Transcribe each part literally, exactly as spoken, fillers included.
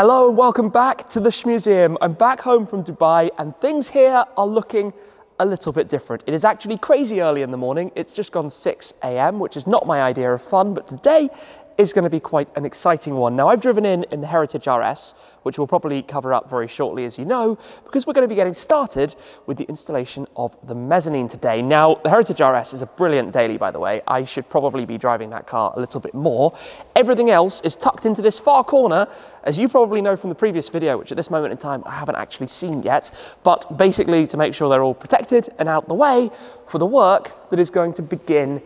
Hello and welcome back to the Schmuseum. I'm back home from Dubai and things here are looking a little bit different. It is actually crazy early in the morning. It's just gone six A M, which is not my idea of fun, but today is going to be quite an exciting one. Now, I've driven in in the Heritage R S, which we'll probably cover up very shortly, as you know, because we're going to be getting started with the installation of the mezzanine today. Now, the Heritage R S is a brilliant daily, by the way. I should probably be driving that car a little bit more. Everything else is tucked into this far corner, as you probably know from the previous video, which at this moment in time, I haven't actually seen yet, but basically to make sure they're all protected and out the way for the work that is going to begin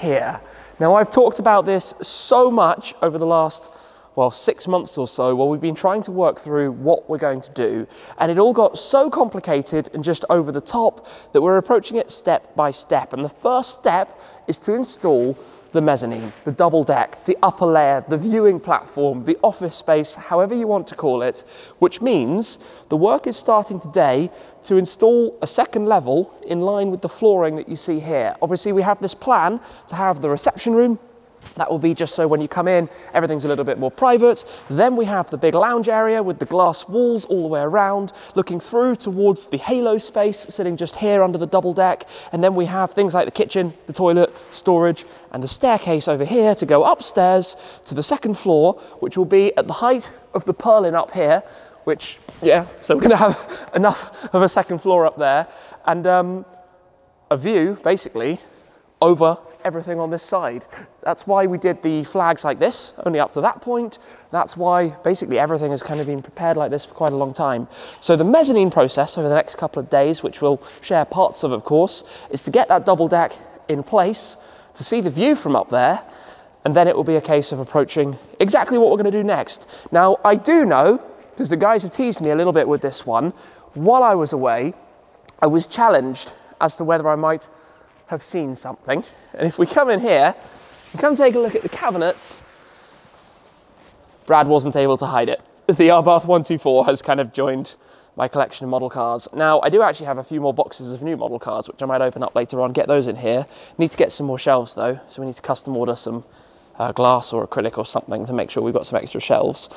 here. Now, I've talked about this so much over the last, well, six months or so, where we've been trying to work through what we're going to do. And it all got so complicated and just over the top that we're approaching it step by step. And the first step is to install the mezzanine, the double deck, the upper layer, the viewing platform, the office space, however you want to call it, which means the work is starting today to install a second level in line with the flooring that you see here. Obviously, we have this plan to have the reception room. That will be just so when you come in, everything's a little bit more private. Then we have the big lounge area with the glass walls all the way around, looking through towards the halo space sitting just here under the double deck. And then we have things like the kitchen, the toilet, storage, and the staircase over here to go upstairs to the second floor, which will be at the height of the purlin up here, which, yeah, so we're gonna have enough of a second floor up there. And um, a view, basically, over everything on this side. That's why we did the flags like this, only up to that point. That's why basically everything has kind of been prepared like this for quite a long time. So the mezzanine process over the next couple of days, which we'll share parts of, of course, is to get that double deck in place, to see the view from up there, and then it will be a case of approaching exactly what we're going to do next. Now, I do know, because the guys have teased me a little bit with this one, while I was away, I was challenged as to whether I might have seen something. And if we come in here and come take a look at the cabinets, Brad wasn't able to hide it. The Abarth one twenty-four has kind of joined my collection of model cars. Now, I do actually have a few more boxes of new model cars, which I might open up later on, get those in here. Need to get some more shelves though, so we need to custom order some uh, glass or acrylic or something to make sure we've got some extra shelves.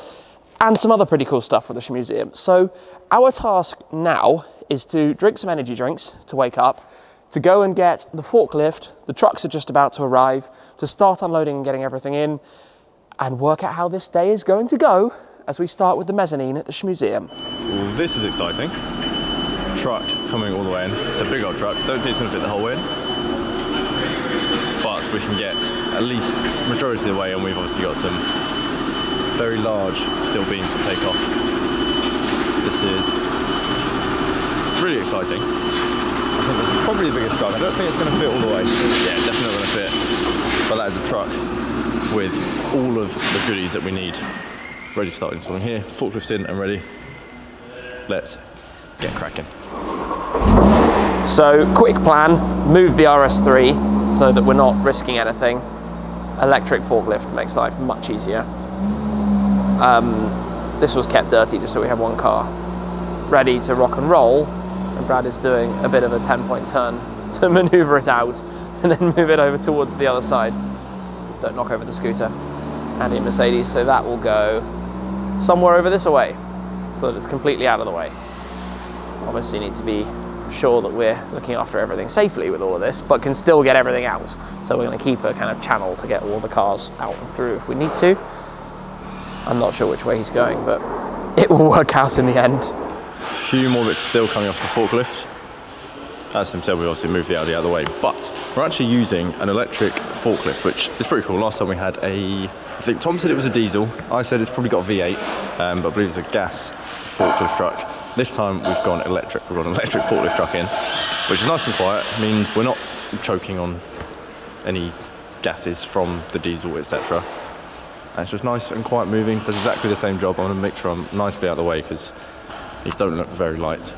And some other pretty cool stuff for the Schmuseum. So our task now is to drink some energy drinks to wake up, to go and get the forklift, the trucks are just about to arrive, to start unloading and getting everything in, and work out how this day is going to go as we start with the mezzanine at the Schmuseum. Well, this is exciting. Truck coming all the way in. It's a big old truck. Don't think it's gonna fit the whole way in, but we can get at least majority of the way, and we've obviously got some very large steel beams to take off. This is really exciting. I think this is probably the biggest truck. I don't think it's going to fit all the way. Yeah, definitely not going to fit. But that is a truck with all of the goodies that we need. Ready to start installing here. Forklift's in and ready. Let's get cracking. So, quick plan. Move the R S three so that we're not risking anything. Electric forklift makes life much easier. Um, this was kept dirty just so we have one car. Ready to rock and roll. Brad is doing a bit of a ten point turn to maneuver it out and then move it over towards the other side. Don't knock over the scooter. Andy and Mercedes, so that will go somewhere over this way so that it's completely out of the way. Obviously need to be sure that we're looking after everything safely with all of this, but can still get everything out. So we're going to keep a kind of channel to get all the cars out and through if we need to. I'm not sure which way he's going, but it will work out in the end. A few more bits still coming off the forklift. As Tim said, we obviously moved the Audi out of the way, but we're actually using an electric forklift, which is pretty cool. Last time we had a, I think Tom said it was a diesel. I said it's probably got a V eight, um, but I believe it's a gas forklift truck. This time we've gone electric. We've got an electric forklift truck in, which is nice and quiet. It means we're not choking on any gases from the diesel, et cetera. And it's just nice and quiet moving. Does exactly the same job. I'm gonna make sure I'm nicely out of the way because these don't look very light.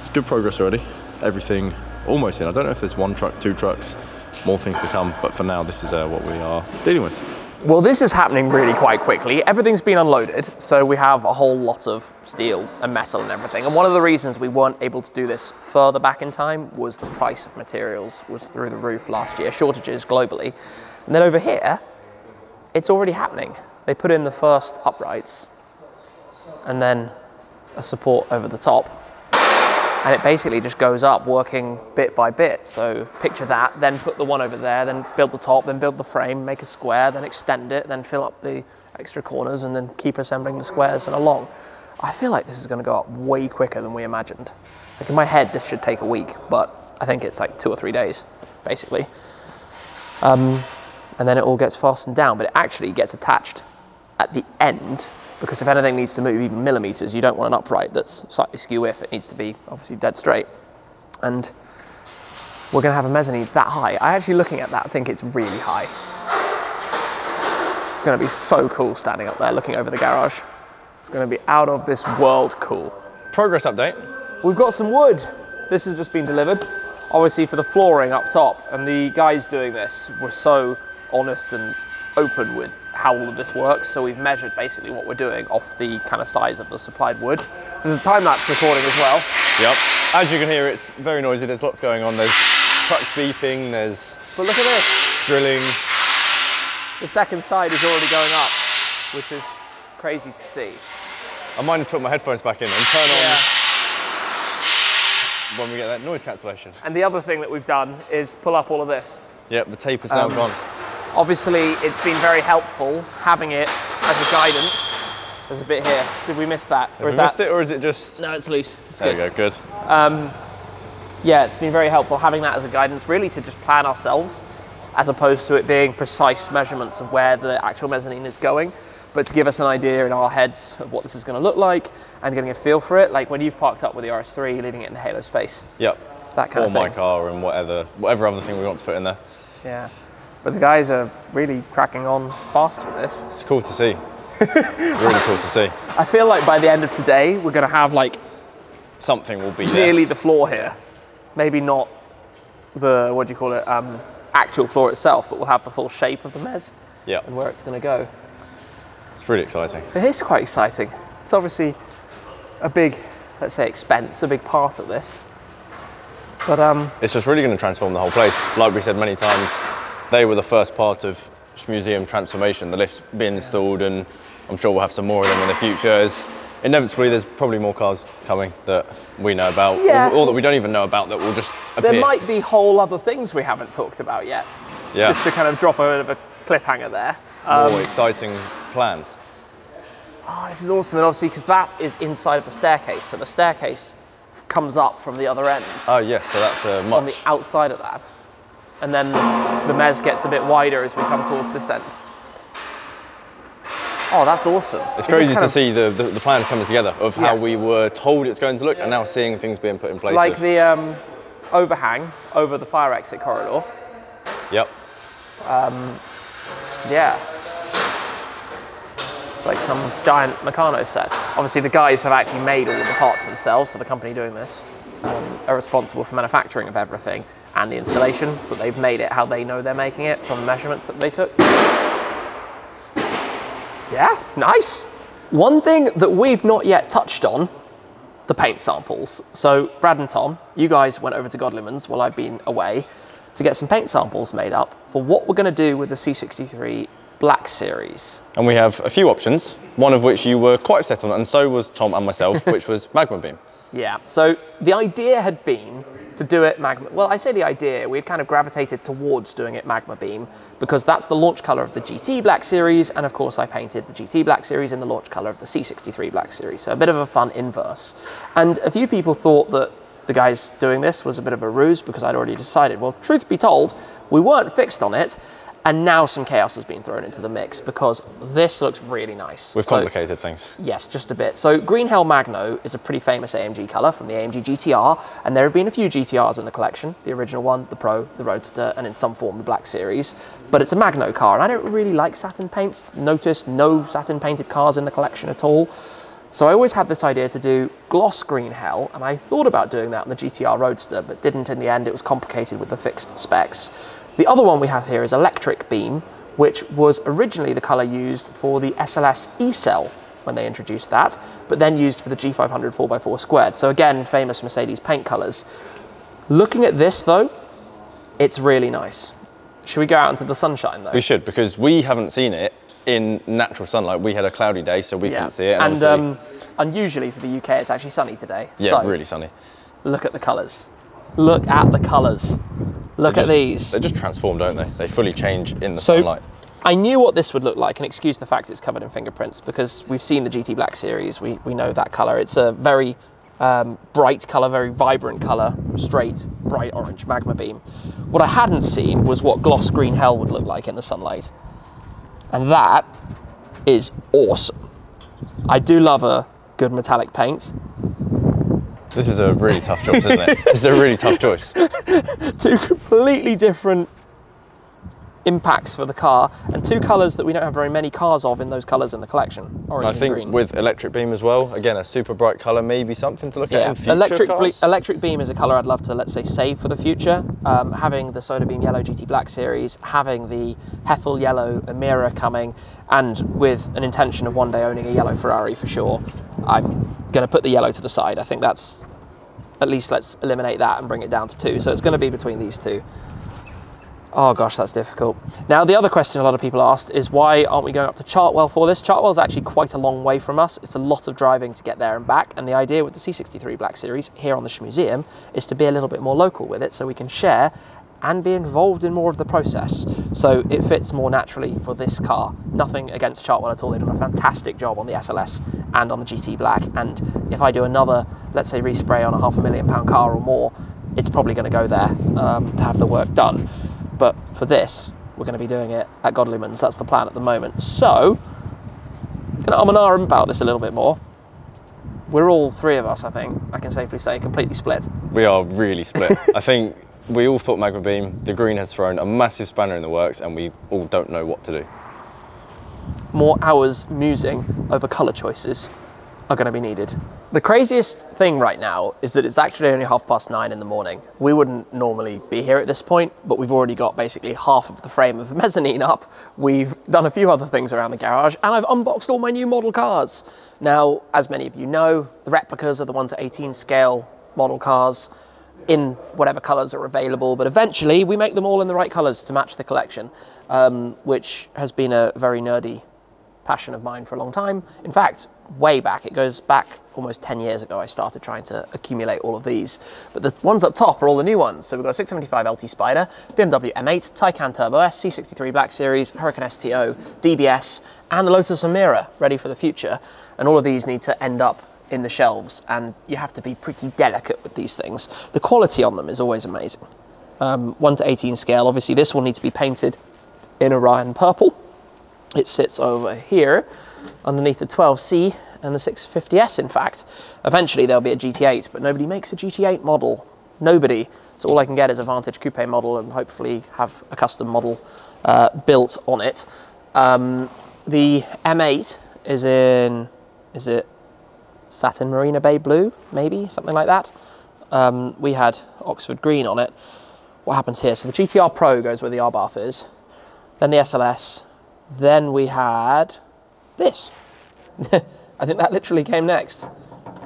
It's good progress already. Everything almost in. I don't know if there's one truck, two trucks, more things to come, but for now this is uh, what we are dealing with. Well, this is happening really quite quickly. Everything's been unloaded, so we have a whole lot of steel and metal and everything. And one of the reasons we weren't able to do this further back in time was the price of materials was through the roof last year, shortages globally. And then over here, it's already happening. They put in the first uprights and then a support over the top. And it basically just goes up working bit by bit. So picture that, then put the one over there, then build the top, then build the frame, make a square, then extend it, then fill up the extra corners, and then keep assembling the squares and along. I feel like this is going to go up way quicker than we imagined. Like in my head, this should take a week, but I think it's like two or three days, basically. Um, and then it all gets fastened down, but it actually gets attached at the end, because if anything needs to move even millimeters, you don't want an upright that's slightly skew-if. It needs to be obviously dead straight. And we're going to have a mezzanine that high. I actually, looking at that, think it's really high. It's going to be so cool standing up there looking over the garage. It's going to be out of this world cool. Progress update. We've got some wood. This has just been delivered, obviously for the flooring up top. And the guys doing this were so honest and open with how all of this works. So we've measured basically what we're doing off the kind of size of the supplied wood. There's a time-lapse recording as well. Yep. As you can hear, it's very noisy. There's lots going on. There's trucks beeping. There's but look at this. Drilling. The second side is already going up, which is crazy to see. I might just put my headphones back in and turn on yeah. when we get that noise cancellation. And the other thing that we've done is pull up all of this. Yep, the tape is now um, gone. Obviously, it's been very helpful having it as a guidance. There's a bit here. Did we miss that? Have or is we missed that... it, or is it just? No, it's loose. It's there good. There you go. Good. Um, yeah, it's been very helpful having that as a guidance, really, to just plan ourselves, as opposed to it being precise measurements of where the actual mezzanine is going, but to give us an idea in our heads of what this is going to look like and getting a feel for it. Like when you've parked up with the R S three, you're leaving it in the halo space. Yep. That kind or of thing. Or my car and whatever, whatever other thing we want to put in there. Yeah. But the guys are really cracking on fast with this. It's cool to see. Really cool to see. I feel like by the end of today, we're going to have like... something will be there. Nearly the floor here. Maybe not the, what do you call it, um, actual floor itself, but we'll have the full shape of the mezz yep. and where it's going to go. It's really exciting. It is quite exciting. It's obviously a big, let's say, expense, a big part of this. But um, it's just really going to transform the whole place. Like we said many times, they were the first part of Schmuseum transformation. The lifts being installed, and I'm sure we'll have some more of them in the future. Is inevitably, there's probably more cars coming that we know about, yeah. or, or that we don't even know about that will just appear. There might be whole other things we haven't talked about yet. Yeah. Just to kind of drop a bit of a cliffhanger there. Um, more exciting plans. Oh, this is awesome. And obviously, because that is inside of the staircase. So the staircase comes up from the other end. Oh, yes. So that's a much. On the outside of that. And then the mezz gets a bit wider as we come towards this end. Oh, that's awesome. It's crazy to see the, the, the plans coming together of how we were told it's going to look and now seeing things being put in place. Like the um, overhang over the fire exit corridor. Yep. Um, yeah. It's like some giant Meccano set. Obviously, the guys have actually made all of the parts themselves, so the company doing this um, are responsible for manufacturing of everything and the installation, so they've made it how they know they're making it from the measurements that they took. Yeah, nice. One thing that we've not yet touched on, the paint samples. So Brad and Tom, you guys went over to Godliman's while I've been away to get some paint samples made up for what we're going to do with the C sixty-three Black Series. And we have a few options, one of which you were quite set on, and so was Tom and myself, which was Magma Beam. Yeah, so the idea had been to do it Magma, well I say the idea, we had kind of gravitated towards doing it Magma Beam because that's the launch colour of the G T Black Series, and of course I painted the G T Black Series in the launch colour of the C sixty-three Black Series, so a bit of a fun inverse. And a few people thought that the guys doing this was a bit of a ruse because I'd already decided. Well, truth be told, we weren't fixed on it. And now some chaos has been thrown into the mix because this looks really nice. We've complicated so, things. Yes, just a bit. So Green Hell Magno is a pretty famous A M G colour from the A M G G T R, and there have been a few G T Rs in the collection, the original one, the Pro, the Roadster, and in some form the Black Series. But it's a Magno car, and I don't really like satin paints. Notice no satin painted cars in the collection at all. So I always had this idea to do gloss Green Hell, and I thought about doing that on the G T R Roadster, but didn't in the end. It was complicated with the fixed specs. The other one we have here is Electric Beam, which was originally the color used for the S L S E-Cell when they introduced that, but then used for the G five hundred four by four squared. So again, famous Mercedes paint colors. Looking at this though, it's really nice. Should we go out into the sunshine though? We should, because we haven't seen it in natural sunlight. We had a cloudy day, so we yeah. couldn't see it. And, and um, unusually for the U K, it's actually sunny today. Yeah, so really sunny. Look at the colours. Look at the colours. Look just, at these. They just transform, don't they? They fully change in the so, sunlight. I knew what this would look like, and excuse the fact it's covered in fingerprints, because we've seen the G T Black Series. We, we know that colour. It's a very um, bright colour, very vibrant colour, straight, bright orange Magma Beam. What I hadn't seen was what gloss Green Hell would look like in the sunlight. And that is awesome. I do love a good metallic paint. This is a really tough choice, isn't it? This is a really tough choice. Two completely different impacts for the car, and two colours that we don't have very many cars of in those colours in the collection. Orange I think and green. With Electric Beam as well, again a super bright colour, maybe something to look yeah. at in future electric cars. Electric Beam is a colour I'd love to, let's say, save for the future. Um, having the Soda Beam Yellow G T Black Series, having the Hethel Yellow Emira coming, and with an intention of one day owning a yellow Ferrari for sure, I'm going to put the yellow to the side. I think that's, at least let's eliminate that and bring it down to two. So it's going to be between these two. Oh gosh, that's difficult. Now, the other question a lot of people asked is, why aren't we going up to Chartwell for this? Chartwell's actually quite a long way from us. It's a lot of driving to get there and back. And the idea with the C sixty-three Black Series here on the Schmuseum is to be a little bit more local with it, so we can share and be involved in more of the process. So it fits more naturally for this car. Nothing against Chartwell at all. They've done a fantastic job on the S L S and on the G T Black. And if I do another, let's say, respray on a half a million pound car or more, it's probably going to go there um, to have the work done. But for this, we're going to be doing it at Godliman's. That's the plan at the moment. So I'm going to um and ah about this a little bit more. We're all three of us, I think, I can safely say, completely split. We are really split. I think we all thought Magma Beam. The green has thrown a massive spanner in the works, and we all don't know what to do. More hours musing over colour choices are going to be needed. The craziest thing right now is that it's actually only half past nine in the morning. We wouldn't normally be here at this point, but we've already got basically half of the frame of the mezzanine up. We've done a few other things around the garage, and I've unboxed all my new model cars. Now, as many of you know, the replicas are the one to eighteen scale model cars in whatever colors are available, but eventually we make them all in the right colors to match the collection, um, which has been a very nerdy passion of mine for a long time. In fact, way back, it goes back almost ten years ago, I started trying to accumulate all of these. But the ones up top are all the new ones. So we've got six seventy-five L T Spider, B M W M eight, Taycan Turbo S, C sixty-three Black Series, Huracan S T O, D B S, and the Lotus Emira, ready for the future. And all of these need to end up in the shelves, and you have to be pretty delicate with these things. The quality on them is always amazing. Um, one to eighteen scale, obviously this will need to be painted in Orion purple. It sits over here underneath the twelve C and the six fifty S, in fact. Eventually there'll be a G T eight, but nobody makes a G T eight model. Nobody. So all I can get is a Vantage Coupe model and hopefully have a custom model uh, built on it. Um, the M eight is in, is it satin Marina Bay Blue, maybe? Something like that. Um, we had Oxford Green on it. What happens here? So the G T R Pro goes where the Abarth is, then the S L S, then we had this. I think that literally came next.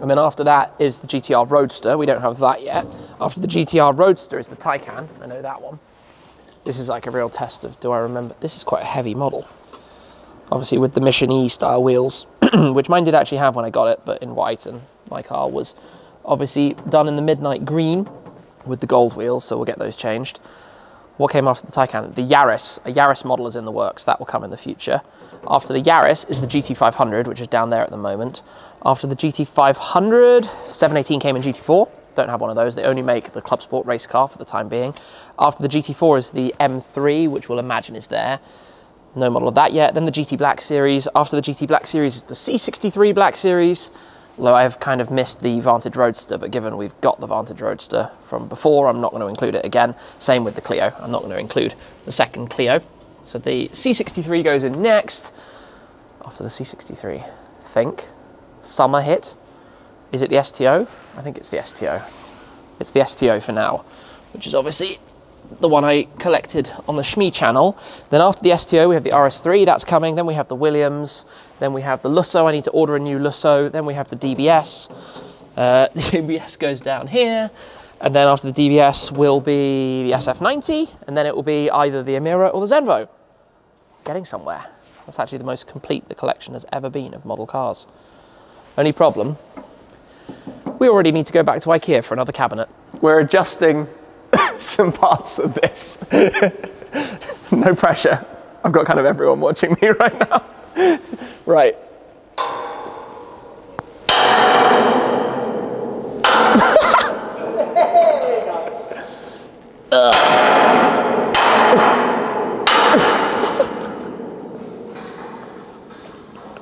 And then after that is the G T R Roadster. We don't have that yet. After the G T R Roadster is the Taycan. I know that one. This is like a real test of, do I remember? This is quite a heavy model. Obviously with the Mission E style wheels, which mine did actually have when I got it, but in white, and my car was obviously done in the midnight green with the gold wheels, so we'll get those changed. What came after the Taycan? The Yaris. A Yaris model is in the works. That will come in the future. After the Yaris is the G T five hundred, which is down there at the moment. After the G T five hundred, seven eighteen came in G T four. Don't have one of those. They only make the Club Sport race car for the time being. After the G T four is the M three, which we'll imagine is there. No model of that yet. Then the G T Black Series. After the G T Black Series is the C sixty-three Black Series. Although I've kind of missed the Vantage Roadster, but given we've got the Vantage Roadster from before, I'm not going to include it again. Same with the Clio. I'm not going to include the second Clio. So the C sixty-three goes in next. After the C sixty-three, think. Summer hit. Is it the S T O? I think it's the S T O. It's the S T O for now, which is obviously the one I collected on the Schmee channel. Then after the S T O, we have the R S three, that's coming. Then we have the Williams. Then we have the Lusso. I need to order a new Lusso. Then we have the D B S. Uh, the D B S goes down here. And then after the D B S will be the S F ninety. And then it will be either the Emira or the Zenvo. Getting somewhere. That's actually the most complete the collection has ever been of model cars. Only problem, we already need to go back to IKEA for another cabinet. We're adjusting some parts of this. No pressure. I've got kind of everyone watching me right now. Right.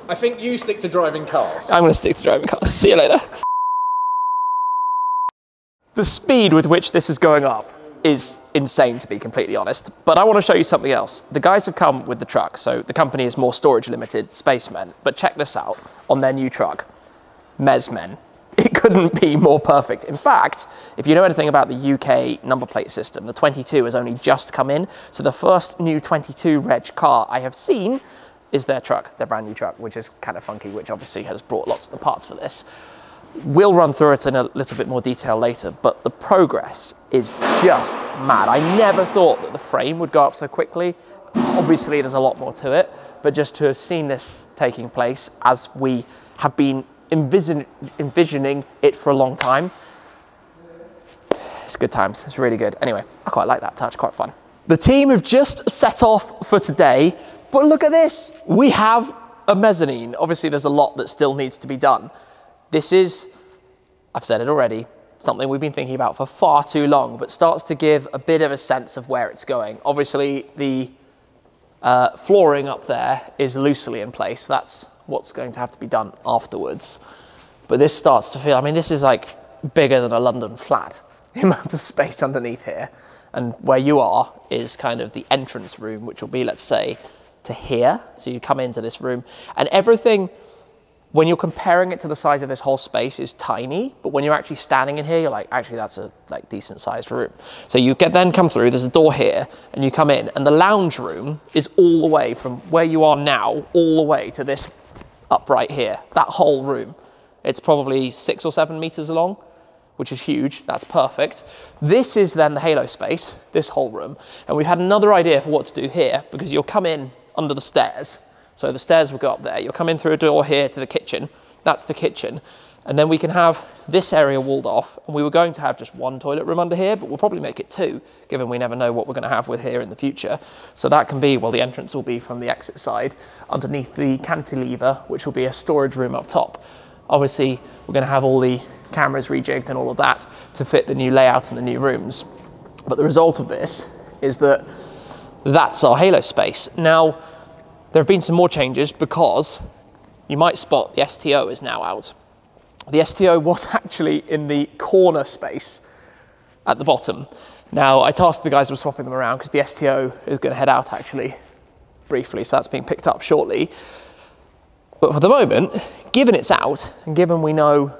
I think you stick to driving cars. I'm going to stick to driving cars. See you later. The speed with which this is going up is insane, to be completely honest, but I want to show you something else. The guys have come with the truck, so the company is more storage limited, spacemen, but check this out on their new truck, Mesmen. It couldn't be more perfect. In fact, if you know anything about the U K number plate system, the twenty-two has only just come in, so the first new twenty-two reg car I have seen is their truck, their brand new truck, which is kind of funky, which obviously has brought lots of the parts for this. We'll run through it in a little bit more detail later, but the progress is just mad. I never thought that the frame would go up so quickly. Obviously, there's a lot more to it, but just to have seen this taking place as we have been envision envisioning it for a long time, it's good times, it's really good. Anyway, I quite like that touch, quite fun. The team have just set off for today, but look at this. We have a mezzanine. Obviously, there's a lot that still needs to be done. This is, I've said it already, something we've been thinking about for far too long, but starts to give a bit of a sense of where it's going. Obviously, the uh, flooring up there is loosely in place. That's what's going to have to be done afterwards. But this starts to feel, I mean, this is like bigger than a London flat, the amount of space underneath here. And where you are is kind of the entrance room, which will be, let's say, to here. So you come into this room and everything, when you're comparing it to the size of this whole space, is tiny, but when you're actually standing in here, you're like, actually, that's a like decent sized room. So you get then come through, there's a door here, and you come in, and the lounge room is all the way from where you are now, all the way to this upright here, that whole room. It's probably six or seven meters long, which is huge, that's perfect. This is then the halo space, this whole room, and we've had another idea for what to do here, because you'll come in under the stairs. So the stairs will go up there. You'll come in through a door here to the kitchen. That's the kitchen. And then we can have this area walled off. And we were going to have just one toilet room under here, but we'll probably make it two, given we never know what we're going to have with here in the future. So that can be, well, the entrance will be from the exit side underneath the cantilever, which will be a storage room up top. Obviously, we're going to have all the cameras rejigged and all of that to fit the new layout and the new rooms. But the result of this is that that's our halo space. Now, there have been some more changes because you might spot the S T O is now out. The S T O was actually in the corner space at the bottom. Now, I tasked the guys with swapping them around because the S T O is going to head out actually briefly, so that's being picked up shortly. But for the moment, given it's out and given we know,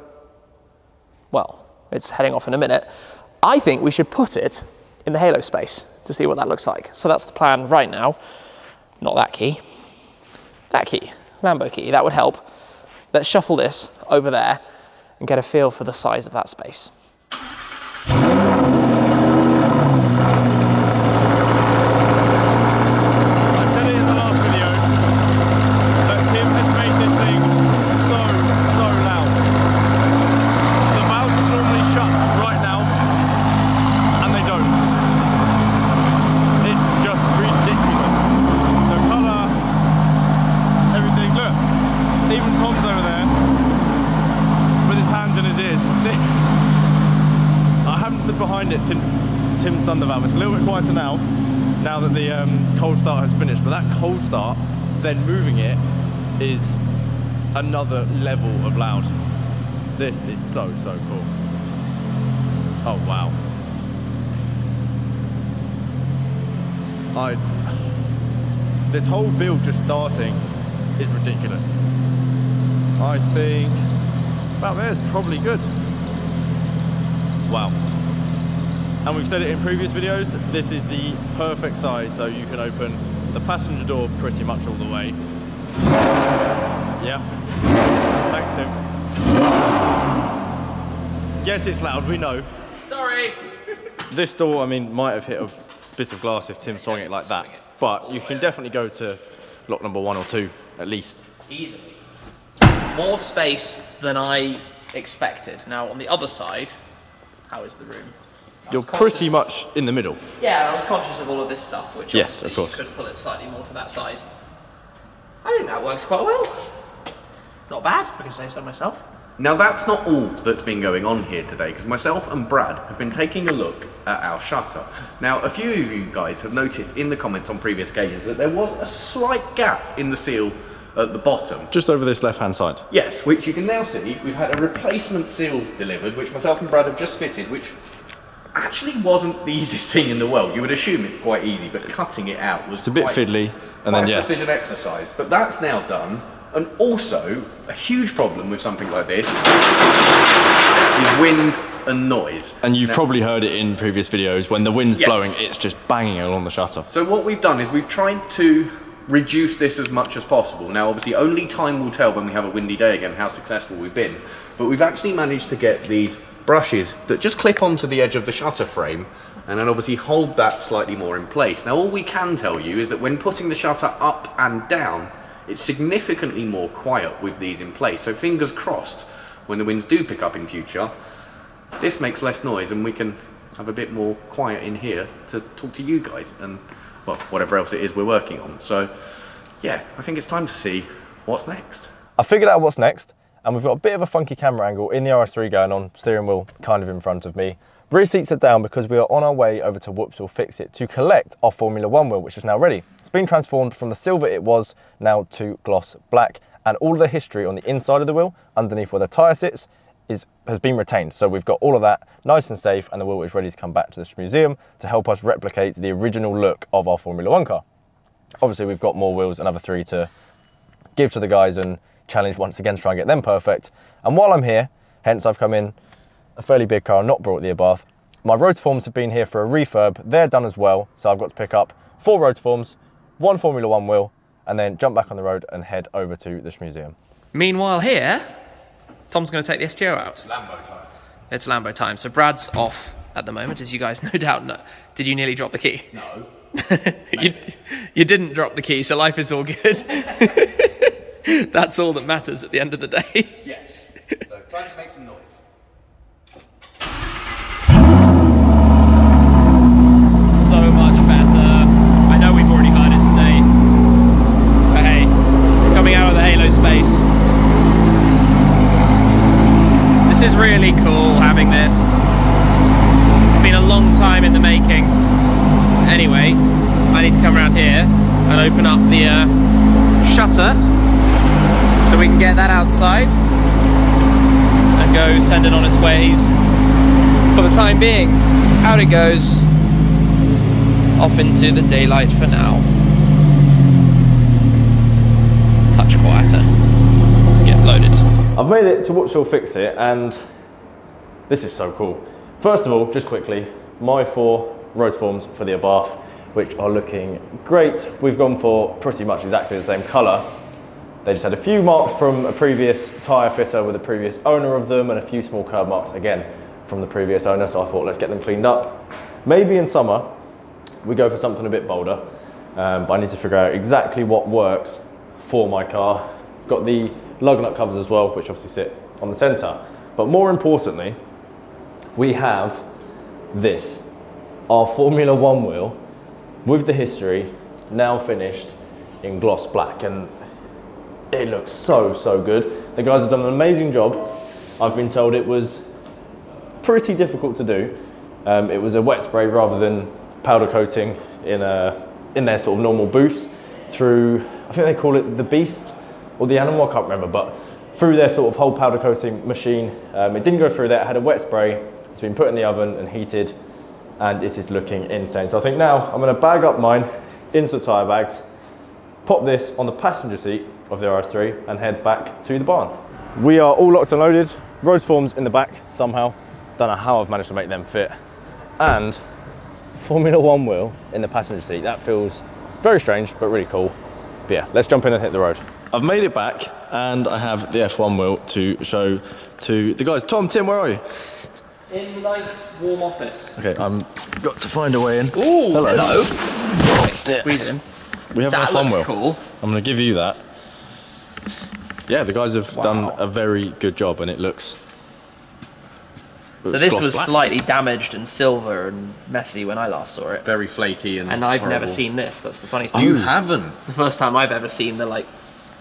well, it's heading off in a minute, I think we should put it in the halo space to see what that looks like. So that's the plan right now. Not that key. That key, Lambo key, that would help. Let's shuffle this over there and get a feel for the size of that space. Then moving it is another level of loud. This is so, so cool. Oh, wow. I, this whole build just starting is ridiculous. I think about there is probably good. Wow. And we've said it in previous videos, this is the perfect size, so you can open the passenger door pretty much all the way. Yep. Thanks, Tim. Yes, it's loud, we know. Sorry. This door, I mean, might have hit a bit of glass if Tim swung it like that, but you can definitely go to lock number one or two, at least. Easily. More space than I expected. Now, on the other side, how is the room? You're pretty much in the middle. Yeah, I was conscious of all of this stuff, which yes, of course. You could pull it slightly more to that side. I think that works quite well. Not bad, if I can say so myself. Now that's not all that's been going on here today, because myself and Brad have been taking a look at our shutter. Now a few of you guys have noticed in the comments on previous occasions that there was a slight gap in the seal at the bottom. Just over this left hand side. Yes, which you can now see we've had a replacement seal delivered, which myself and Brad have just fitted, which actually wasn't the easiest thing in the world. You would assume it's quite easy, but cutting it out was it's a bit quite, fiddly and then yeah. precision exercise. But that's now done. And also, a huge problem with something like this is wind and noise. And you've now, probably heard it in previous videos, when the wind's yes. blowing, it's just banging along the shutter. So what we've done is we've tried to reduce this as much as possible. Now obviously only time will tell when we have a windy day again how successful we've been. But we've actually managed to get these brushes that just clip onto the edge of the shutter frame and then obviously hold that slightly more in place. Now all we can tell you is that when putting the shutter up and down, it's significantly more quiet with these in place, so fingers crossed when the winds do pick up in future, this makes less noise and we can have a bit more quiet in here to talk to you guys and, well, whatever else it is we're working on. So, yeah, I think it's time to see what's next. I figured out what's next, and we've got a bit of a funky camera angle in the R S three going on, steering wheel kind of in front of me. Rear seats are down because we are on our way over to Whoops Wheel Fix It to collect our Formula One wheel, which is now ready. It's been transformed from the silver it was now to gloss black, and all of the history on the inside of the wheel, underneath where the tyre sits, is, has been retained. So we've got all of that nice and safe, and the wheel is ready to come back to the Schmuseum to help us replicate the original look of our Formula One car. Obviously we've got more wheels, another three to give to the guys and challenge once again to try and get them perfect. And while I'm here, hence I've come in, a fairly big car, not brought the Abarth. My Rotiforms have been here for a refurb. They're done as well, so I've got to pick up four Rotiforms, one Formula One wheel, and then jump back on the road and head over to the Schmuseum. Meanwhile here, Tom's going to take the S T O out. It's Lambo time. It's Lambo time. So Brad's off at the moment, as you guys no doubt know. Did you nearly drop the key? No. you, you didn't drop the key, so life is all good. That's all that matters at the end of the day. Yes. So trying to make some noise. Space. This is really cool having this. It's been a long time in the making. Anyway, I need to come around here and open up the uh, shutter so we can get that outside and go send it on its ways. For the time being, out it goes. Off into the daylight for now. Touch quieter to get loaded. I've made it to Whoops Wheel Fix It, and this is so cool. First of all, just quickly, my four Rotiforms for the Abarth, which are looking great. We've gone for pretty much exactly the same colour. They just had a few marks from a previous tyre fitter with a previous owner of them, and a few small curb marks again from the previous owner, so I thought let's get them cleaned up. Maybe in summer we go for something a bit bolder, um, but I need to figure out exactly what works for my car. Got the lug nut covers as well, which obviously sit on the center, but more importantly we have this, our Formula One wheel with the history, now finished in gloss black, and it looks so so good. The guys have done an amazing job. I've been told it was pretty difficult to do. Um, it was a wet spray rather than powder coating in a in their sort of normal booths, through, I think they call it the Beast or the Animal, I can't remember, but through their sort of whole powder coating machine. Um, it didn't go through that, it had a wet spray, it's been put in the oven and heated, and it is looking insane. So I think now I'm gonna bag up mine into the tire bags, pop this on the passenger seat of the R S three and head back to the barn. We are all locked and loaded, Rotiforms in the back somehow, don't know how I've managed to make them fit, and Formula One wheel in the passenger seat. That feels very strange, but really cool. But yeah, let's jump in and hit the road. I've made it back, and I have the F one wheel to show to the guys. Tom, Tim, where are you? In the nice, warm office. Okay, I've got to find a way in. Ooh, hello. hello. Right, squeeze it in. We have that an F one looks wheel. Cool. I'm gonna give you that. Yeah, the guys have wow. done a very good job, and it looks. So this was black. slightly damaged and silver and messy when I last saw it. Very flaky and And I've horrible. never seen this, that's the funny thing. You haven't? It's the first time I've ever seen the like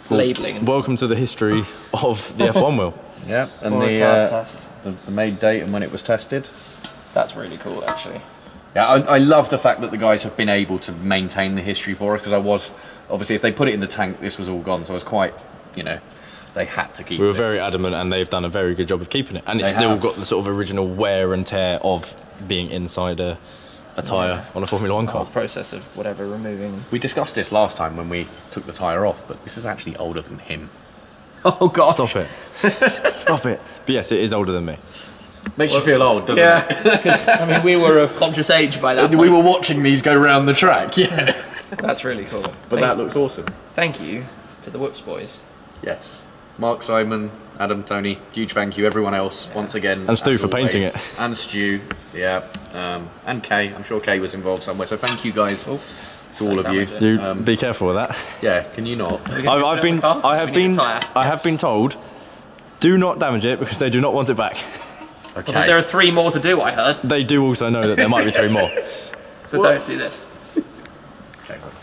well, labelling. Welcome to the history of the F one wheel. Yeah, and the, uh, test. the the made date and when it was tested. That's really cool actually. Yeah, I, I love the fact that the guys have been able to maintain the history for us, because I was, obviously if they put it in the tank this was all gone, so I was quite, you know, they had to keep it. We were it. very adamant, and they've done a very good job of keeping it. And it's they still have. got the sort of original wear and tear of being inside a, a tyre yeah. on a Formula One car. The process of whatever removing. We discussed this last time when we took the tyre off, but this is actually older than him. Oh God! Stop it! Stop it! But yes, it is older than me. Makes well, you feel old, doesn't yeah, it? Yeah, because I mean we were of conscious age by that. We point. were watching these go round the track. Yeah, that's really cool. But thank that looks awesome. Thank you to the Whoops Boys. Yes. Mark, Simon, Adam, Tony, huge thank you, everyone else, yeah. once again. And Stu for always. painting it. And Stu, yeah. Um, and Kay, I'm sure Kay was involved somewhere, so thank you guys, oh, to all of you. you um, be careful with that. Yeah, can you not? I've, I've been, I have been, I yes. have been told, do not damage it because they do not want it back. Okay. Well, there are three more to do, I heard. They do also know that there might be three more. So what? Don't do this.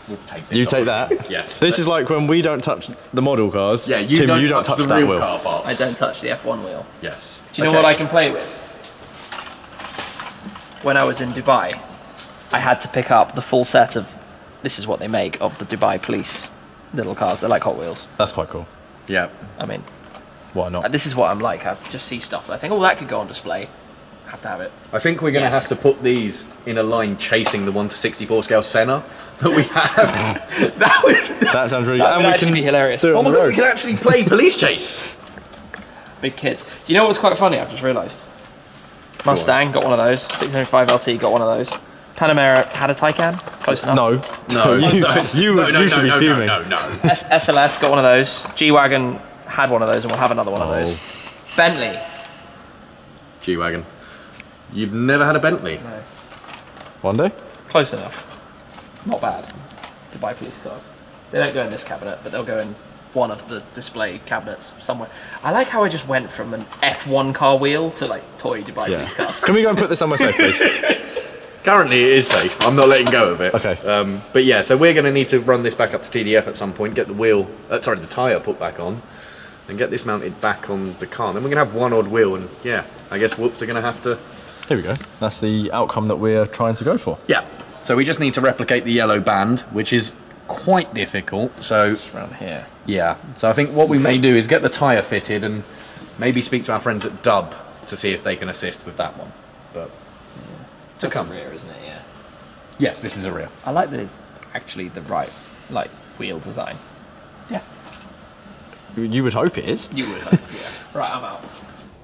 We'll take this you off. take that? Yes. This is like when we don't touch the model cars. Yeah, you, Tim, don't, you don't touch, touch the that real wheel. car parts. I don't touch the F one wheel. Yes. Do you okay. know what I can play with? When I was in Dubai, I had to pick up the full set of, this is what they make, of the Dubai police little cars. They're like Hot Wheels. That's quite cool. Yeah. I mean. Why not? This is what I'm like. I just see stuff that I think, oh, that could go on display. Have to have it. I think we're going to yes. have to put these in a line chasing the one to sixty-four scale Senna that we have. that would that sounds really. That and would we actually can be hilarious. Oh my God, we can actually play police chase. Big kids. Do you know what's quite funny? I've just realised. Mustang got one of those. six seventy-five L T got one of those. Panamera had a Taycan. Close enough. No, no, you, no, you, no, no, you should no, be fuming. No, no, no, no. S L S got one of those. G-Wagon had one of those, and we'll have another one oh. of those. Bentley. G-Wagon. You've never had a Bentley? No. One day? Close enough. Not bad to buy police cars. They don't go in this cabinet, but they'll go in one of the display cabinets somewhere. I like how I just went from an F one car wheel to like toy to buy yeah. police cars. Can we go and put this somewhere safe, please? Currently it is safe. I'm not letting go of it. Okay. Um, but yeah, so we're going to need to run this back up to T D F at some point, get the wheel, uh, sorry, the tyre put back on, and get this mounted back on the car. Then we're going to have one odd wheel, and yeah, I guess Whoops are going to have to. Here we go. That's the outcome that we're trying to go for. Yeah. So we just need to replicate the yellow band, which is quite difficult. So it's around here. Yeah. So I think what we may do is get the tyre fitted and maybe speak to our friends at Dub to see if they can assist with that one. But yeah. to That's come. a rear, isn't it? Yeah. Yes, this is a rear. I like that it's actually the right like wheel design. Yeah. You would hope it is. You would hope. Yeah. Right. I'm out.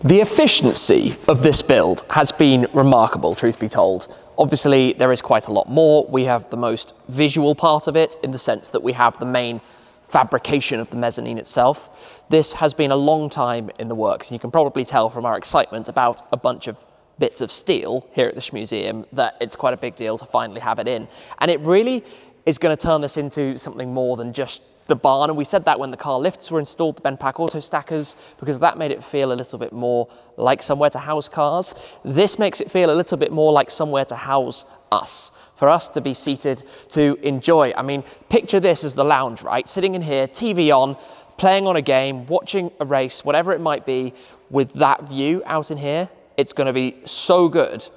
The efficiency of this build has been remarkable, truth be told. Obviously, there is quite a lot more. We have the most visual part of it in the sense that we have the main fabrication of the mezzanine itself. This has been a long time in the works, and you can probably tell from our excitement about a bunch of bits of steel here at the Schmuseum that it's quite a big deal to finally have it in. And it really is going to turn this into something more than just the barn, and we said that when the car lifts were installed, the Benpack auto stackers, because that made it feel a little bit more like somewhere to house cars. This makes it feel a little bit more like somewhere to house us, for us to be seated to enjoy. I mean, picture this as the lounge, right? Sitting in here, T V on, playing on a game, watching a race, whatever it might be, with that view out in here. It's going to be so good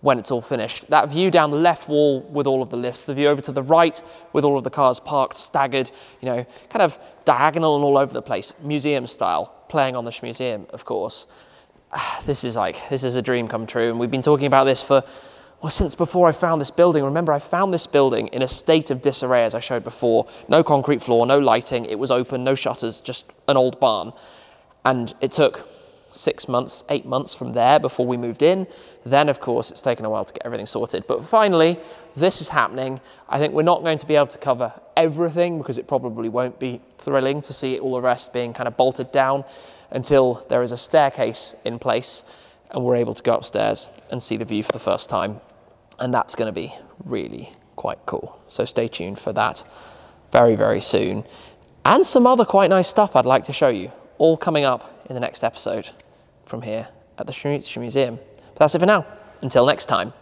when it's all finished. That view down the left wall with all of the lifts, the view over to the right with all of the cars parked, staggered, you know, kind of diagonal and all over the place, museum style, playing on the Schmuseum, of course. This is like, this is a dream come true. And we've been talking about this for, well, since before I found this building. Remember, I found this building in a state of disarray, as I showed before. No concrete floor, no lighting, it was open, no shutters, just an old barn. And it took six months, eight months from there before we moved in. Then of course, it's taken a while to get everything sorted. But finally, this is happening. I think we're not going to be able to cover everything because it probably won't be thrilling to see all the rest being kind of bolted down until there is a staircase in place and we're able to go upstairs and see the view for the first time. And that's going to be really quite cool. So stay tuned for that. very, very soon. And some other quite nice stuff I'd like to show you, all coming up in the next episode from here at the Schmuseum. But that's it for now. Until next time.